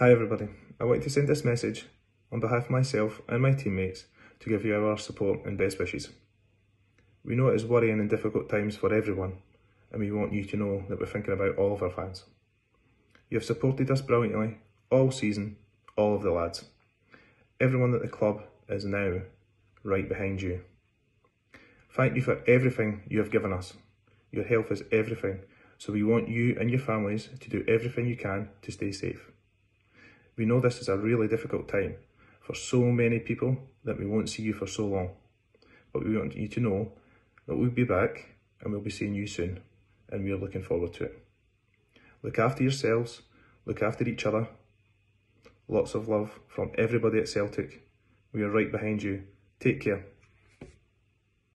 Hi everybody, I want to send this message on behalf of myself and my teammates to give you our support and best wishes. We know it is worrying and difficult times for everyone, and we want you to know that we're thinking about all of our fans. You have supported us brilliantly all season, all of the lads. Everyone at the club is now right behind you. Thank you for everything you have given us. Your health is everything, so we want you and your families to do everything you can to stay safe. We know this is a really difficult time for so many people that we won't see you for so long, but we want you to know that we'll be back and we'll be seeing you soon, and we're looking forward to it. Look after yourselves, look after each other. Lots of love from everybody at Celtic. We are right behind you. Take care.